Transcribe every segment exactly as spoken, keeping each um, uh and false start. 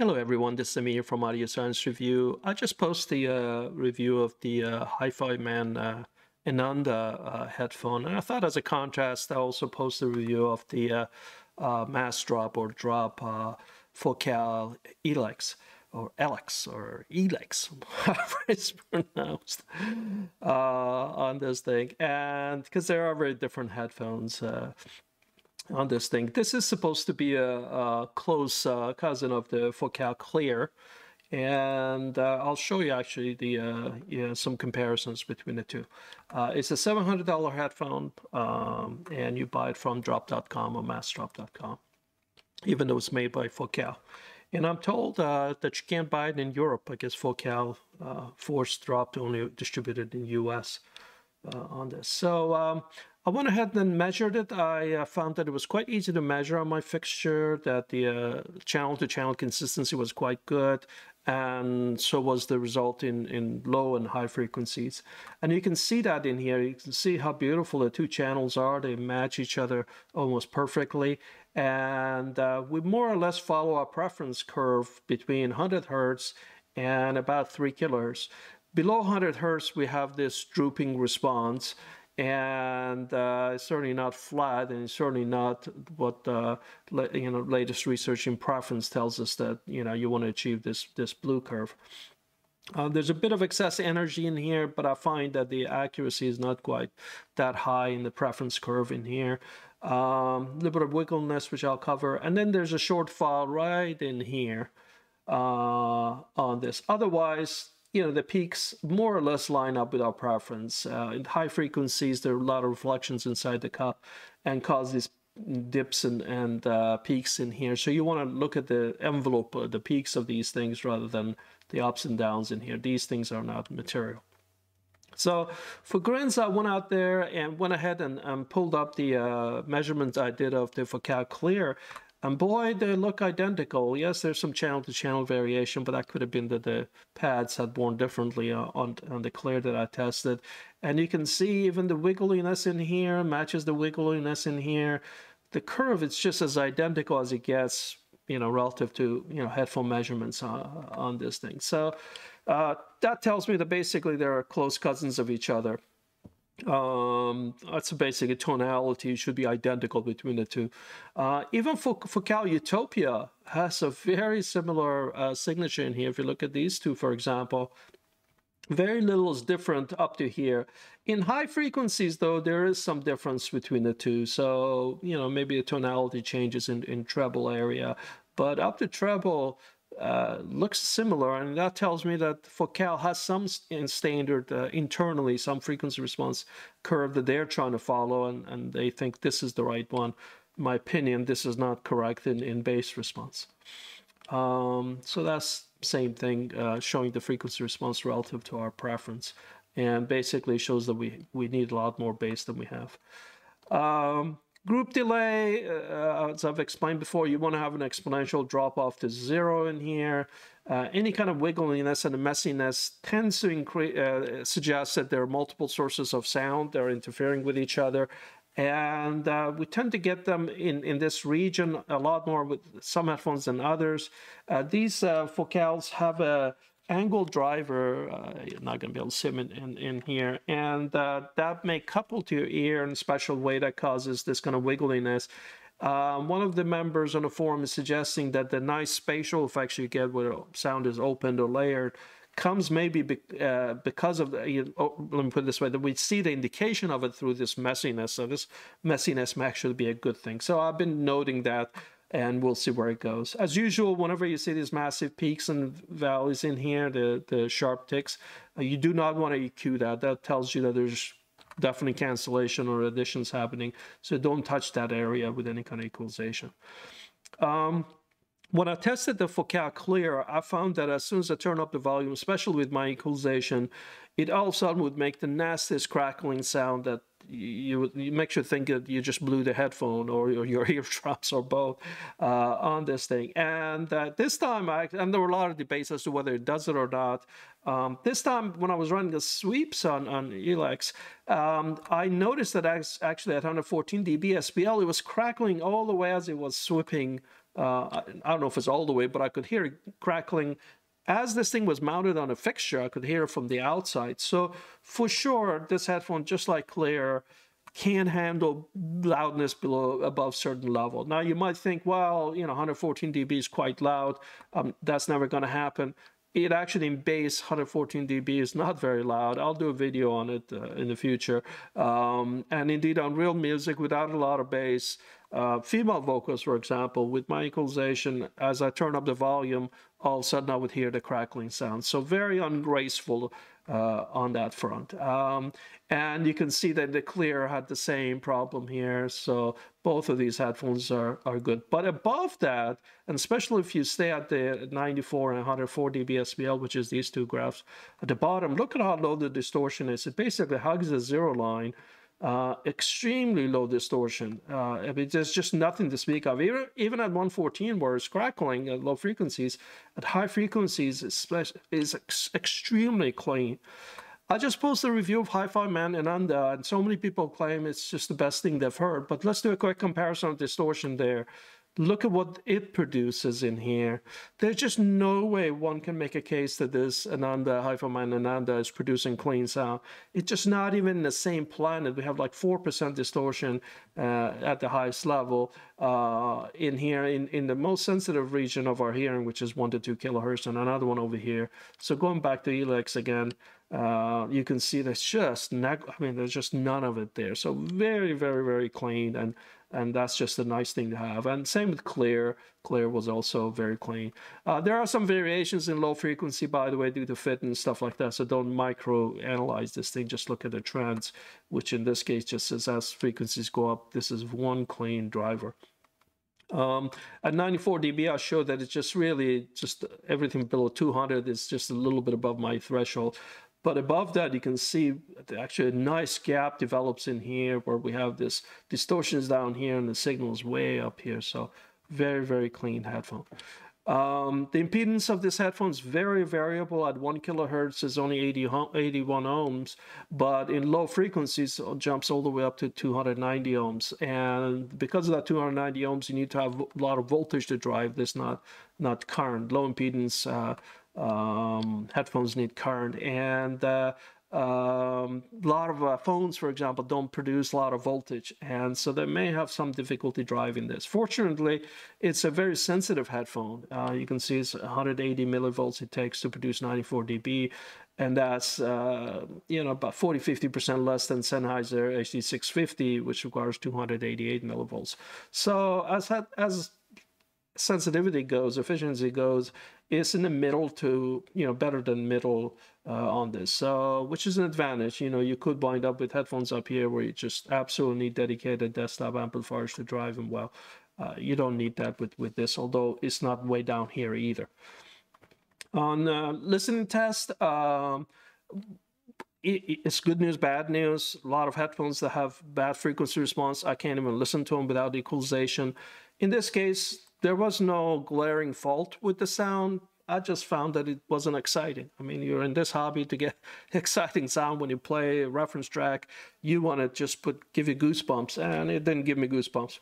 Hello everyone, this is Amir from Audio Science Review. I just posted the uh, review of the uh, HiFiMan uh, Ananda uh, headphone, and I thought as a contrast, I also posted a review of the uh, uh, mass drop or drop uh, Focal Elex or Elex or Elex, however it's pronounced uh, on this thing, and because there are very different headphones. Uh, on this thing. This is supposed to be a, a close uh, cousin of the Focal Clear, and uh, I'll show you actually the uh, yeah, some comparisons between the two. Uh, it's a seven hundred dollar headphone, um, and you buy it from drop dot com or mass drop dot com, even though it's made by Focal. And I'm told uh, that you can't buy it in Europe. I guess Focal uh, forced Drop to only distribute it in the U S uh, on this. So, um, I went ahead and measured it. I uh, found that it was quite easy to measure on my fixture, that the channel-to-channel uh, consistency was quite good, and so was the result in, in low and high frequencies. And you can see that in here. You can see how beautiful the two channels are. They match each other almost perfectly. And uh, we more or less follow our preference curve between one hundred hertz and about three kilohertz. Below one hundred hertz, we have this drooping response. And uh, it's certainly not flat, and it's certainly not what uh, you know latest research in preference tells us that you know you want to achieve this this blue curve. Uh, there's a bit of excess energy in here, but I find that the accuracy is not quite that high in the preference curve in here. A um, little bit of wiggleness, which I'll cover, and then there's a shortfall right in here uh, on this. Otherwise, you know, the peaks more or less line up with our preference. Uh, in high frequencies, there are a lot of reflections inside the cup and cause these dips and, and uh, peaks in here. So you want to look at the envelope, uh, the peaks of these things rather than the ups and downs in here. These things are not material. So for grins, I went out there and went ahead and, and pulled up the uh, measurements I did of the Focal Clear. And boy, they look identical. Yes, there's some channel-to-channel variation, but that could have been that the pads had worn differently on, on the Clear that I tested. And you can see even the wiggliness in here matches the wiggliness in here. The curve, it's just as identical as it gets, you know, relative to, you know, headphone measurements on, on this thing. So uh, that tells me that basically they are close cousins of each other. Um, that's basically tonality should be identical between the two. Uh, even Focal Utopia has a very similar uh, signature in here. If you look at these two, for example, very little is different up to here. In high frequencies, though, there is some difference between the two. So, you know, maybe the tonality changes in, in treble area, but up to treble, Uh, looks similar, and that tells me that Focal has some st standard uh, internally, some frequency response curve that they're trying to follow, and, and they think this is the right one. In my opinion, this is not correct in, in bass response. Um, so that's same thing, uh, showing the frequency response relative to our preference, and basically shows that we, we need a lot more bass than we have. Um, Group delay, uh, as I've explained before, you want to have an exponential drop-off to zero in here. Uh, any kind of wiggliness and messiness tends to increase, uh, suggest that there are multiple sources of sound that are interfering with each other. And uh, we tend to get them in, in this region a lot more with some headphones than others. Uh, these uh, Focals have a angle driver, uh, you're not going to be able to see them in, in, in here, and uh, that may couple to your ear in a special way that causes this kind of wiggliness. Um, one of the members on the forum is suggesting that the nice spatial effects you get where sound is opened or layered comes maybe be, uh, because of, the, you, oh, let me put it this way, that we see the indication of it through this messiness, so this messiness may actually be a good thing. So I've been noting that, and we'll see where it goes. As usual, whenever you see these massive peaks and valleys in here, the, the sharp ticks, you do not want to E Q that. That tells you that there's definitely cancellation or additions happening. So don't touch that area with any kind of equalization. Um, when I tested the Focal Clear, I found that as soon as I turn up the volume, especially with my equalization, it all of a sudden would make the nastiest crackling sound that You, you make you think that you just blew the headphone or your, your eardrums or both uh, on this thing. And uh, this time, I, and there were a lot of debates as to whether it does it or not. Um, this time, when I was running the sweeps on, on Elex, um, I noticed that I actually at one hundred fourteen dB S P L, it was crackling all the way as it was sweeping uh, I don't know if it's all the way, but I could hear it crackling. As this thing was mounted on a fixture, I could hear it from the outside. So for sure, this headphone, just like Clear, can handle loudness below above certain level. Now you might think, well, you know, one hundred fourteen D B is quite loud. Um, that's never going to happen. It actually in bass, one hundred fourteen D B is not very loud. I'll do a video on it uh, in the future. Um, and indeed on real music without a lot of bass, uh, female vocals, for example, with my equalization, as I turn up the volume, all of a sudden I would hear the crackling sound. So very ungraceful uh, on that front. Um, and you can see that the Clear had the same problem here. So both of these headphones are, are good. But above that, and especially if you stay at the ninety-four and one hundred four D B S B L, which is these two graphs at the bottom, look at how low the distortion is. It basically hugs the zero line. Uh, extremely low distortion. Uh, I mean, there's just nothing to speak of. Even, even at one fourteen, where it's crackling at low frequencies, at high frequencies, especially, is ex extremely clean. I just posted a review of HiFiMan and Ananda, and so many people claim it's just the best thing they've heard. But let's do a quick comparison of distortion there. Look at what it produces in here. There's just no way one can make a case that this Ananda, HiFiMan Ananda is producing clean sound. It's just not even in the same planet. We have like four percent distortion uh, at the highest level uh, in here, in, in the most sensitive region of our hearing, which is one to two kilohertz, and another one over here. So going back to Elex again, uh, you can see there's just, I mean, there's just none of it there. So very, very, very clean. And And that's just a nice thing to have. And same with Clear. Clear was also very clean. Uh, there are some variations in low frequency, by the way, due to fit and stuff like that. So don't micro-analyze this thing. Just look at the trends, which in this case just says as frequencies go up, this is one clean driver. Um, at ninety-four D B, I showed that it's just really just everything below two hundred is just a little bit above my threshold. But above that, you can see actually a nice gap develops in here where we have this distortions down here and the signals way up here. So very, very clean headphone. Um, the impedance of this headphone is very variable. At one kilohertz is only eighty, eighty-one ohms, but in low frequencies it jumps all the way up to two hundred ninety ohms. And because of that two hundred ninety ohms, you need to have a lot of voltage to drive this, not, not current. Low impedance uh, um headphones need current, and uh um a lot of uh, phones, for example, don't produce a lot of voltage, and so they may have some difficulty driving this. Fortunately, it's a very sensitive headphone. Uh you can see it's one hundred eighty millivolts it takes to produce ninety-four D B, and that's uh you know about forty to fifty percent less than Sennheiser H D six fifty, which requires two hundred eighty-eight millivolts. So as as sensitivity goes, efficiency goes, it's in the middle to, you know, better than middle uh, on this. So, which is an advantage. You know, you could wind up with headphones up here where you just absolutely need dedicated desktop amplifiers to drive them well. Uh, you don't need that with, with this, although it's not way down here either. On uh, listening test, um, it's good news, bad news. A lot of headphones that have bad frequency response, I can't even listen to them without equalization. In this case, there was no glaring fault with the sound. I just found that it wasn't exciting. I mean, you're in this hobby to get exciting sound when you play a reference track. You want to just put give you goosebumps, and it didn't give me goosebumps.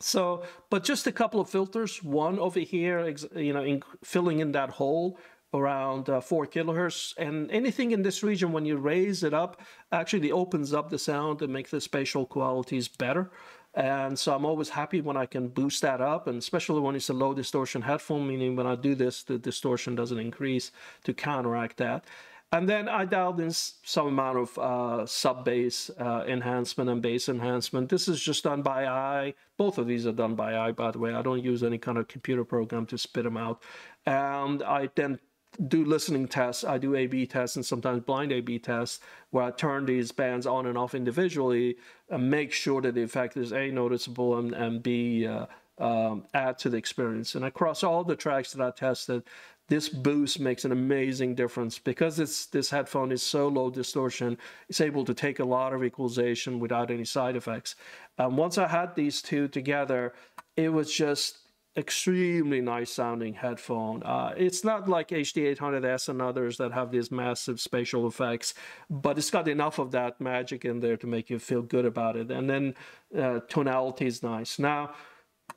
So, but just a couple of filters. One over here, you know, in, filling in that hole around uh, four kilohertz, and anything in this region, when you raise it up, actually opens up the sound and makes the spatial qualities better. And so I'm always happy when I can boost that up, and especially when it's a low distortion headphone, meaning when I do this, the distortion doesn't increase to counteract that. And then I dialed in some amount of uh, sub-bass uh, enhancement and bass enhancement. This is just done by eye. Both of these are done by eye, by the way. I don't use any kind of computer program to spit them out. And I then do listening tests. I do A B tests and sometimes blind A B tests where I turn these bands on and off individually and make sure that the effect is A, noticeable, and, and B, uh, um, add to the experience. And across all the tracks that I tested, this boost makes an amazing difference. Because it's, this headphone is so low distortion, it's able to take a lot of equalization without any side effects. And once I had these two together, it was just extremely nice sounding headphone. Uh, it's not like H D eight hundred S and others that have these massive spatial effects, but it's got enough of that magic in there to make you feel good about it. And then uh, tonality is nice. Now,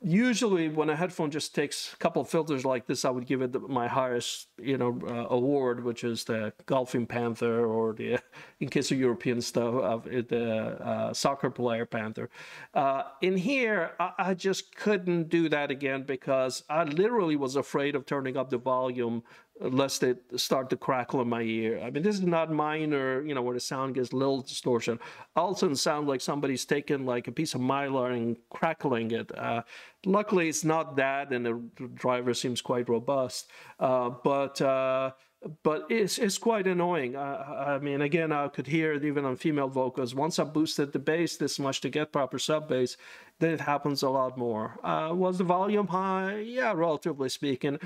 Usually when a headphone just takes a couple of filters like this, I would give it the, my highest, you know, uh, award, which is the Golfing Panther, or the, in case of European stuff, uh, the uh, Soccer Player Panther. Uh, in here, I, I just couldn't do that again, because I literally was afraid of turning up the volume lest it start to crackle in my ear. I mean, this is not minor, you know, where the sound gets little distortion. Also, sound like somebody's taken like a piece of mylar and crackling it. Uh, luckily, it's not that, and the driver seems quite robust. Uh, but uh, but it's it's quite annoying. I, I mean, again, I could hear it even on female vocals. Once I boosted the bass this much to get proper sub bass, then it happens a lot more. Uh, was the volume high? Yeah, relatively speaking.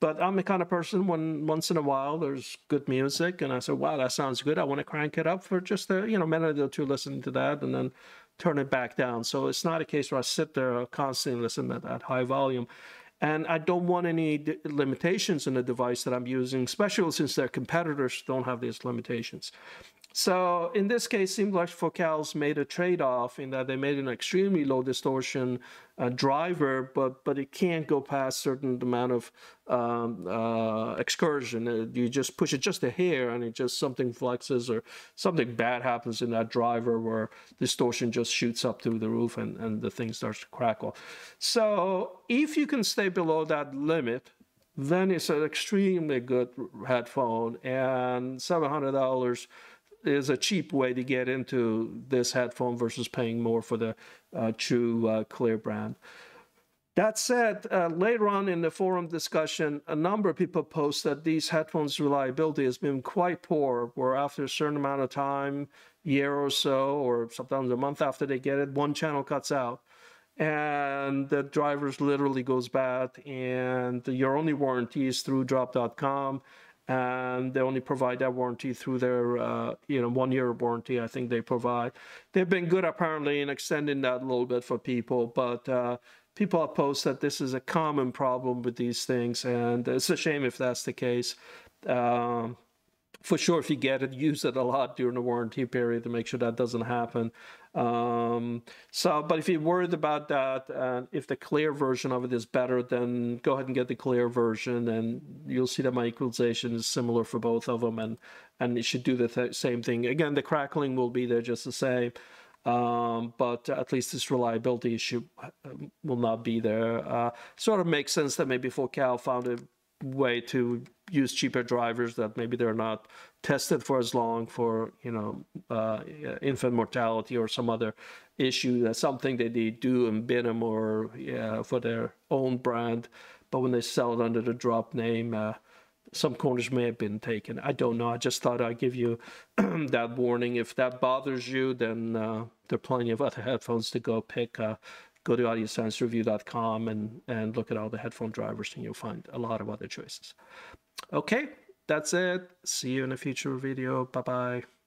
But I'm the kind of person, when once in a while there's good music and I say, wow, that sounds good, I want to crank it up for just a, you know, minute or two, listening to that, and then turn it back down. So it's not a case where I sit there constantly listening at that high volume. And I don't want any limitations in the device that I'm using, especially since their competitors don't have these limitations. So in this case, it seemed like Focal's made a trade-off in that they made an extremely low distortion uh, driver, but but it can't go past certain amount of um, uh, excursion. You just push it just a hair, and it just something flexes or something bad happens in that driver where distortion just shoots up through the roof, and, and the thing starts to crackle. So if you can stay below that limit, then it's an extremely good headphone, and seven hundred dollars is a cheap way to get into this headphone versus paying more for the uh, true uh, clear brand. That said, uh, later on in the forum discussion, a number of people post that these headphones' reliability has been quite poor, where after a certain amount of time, year or so, or sometimes a month after they get it, one channel cuts out, and the drivers literally goes bad, and your only warranty is through drop dot com. And they only provide that warranty through their, uh, you know, one-year warranty, I think they provide. They've been good, apparently, in extending that a little bit for people, but uh, people have posted that this is a common problem with these things, and it's a shame if that's the case. Um, for sure, if you get it, use it a lot during the warranty period to make sure that doesn't happen. Um, so, but if you're worried about that, and uh, if the clear version of it is better, then go ahead and get the clear version, and you'll see that my equalization is similar for both of them, and, and it should do the th same thing. Again, the crackling will be there just the same, um, but at least this reliability issue will not be there. Uh, sort of makes sense that maybe Focal found a way to use cheaper drivers that maybe they're not tested for as long for, you know, uh, infant mortality or some other issue. That's something that they do in Benham or yeah, for their own brand. But when they sell it under the Drop name, uh, some corners may have been taken. I don't know. I just thought I'd give you that warning. If that bothers you, then uh, there are plenty of other headphones to go pick. Uh, go to audio science review dot com and, and look at all the headphone drivers, and you'll find a lot of other choices. Okay, that's it. See you in a future video. Bye-bye.